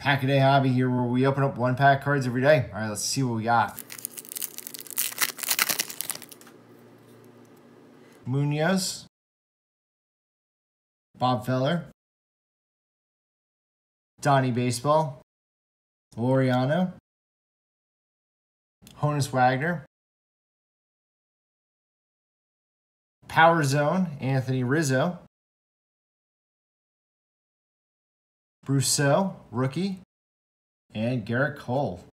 Pack a Day Hobby here, where we open up one pack of cards every day. All right, let's see what we got. Munoz, Bob Feller, Donnie Baseball, Loriano, Honus Wagner, Power Zone, Anthony Rizzo, Rousseau, rookie, and Garrett Cole.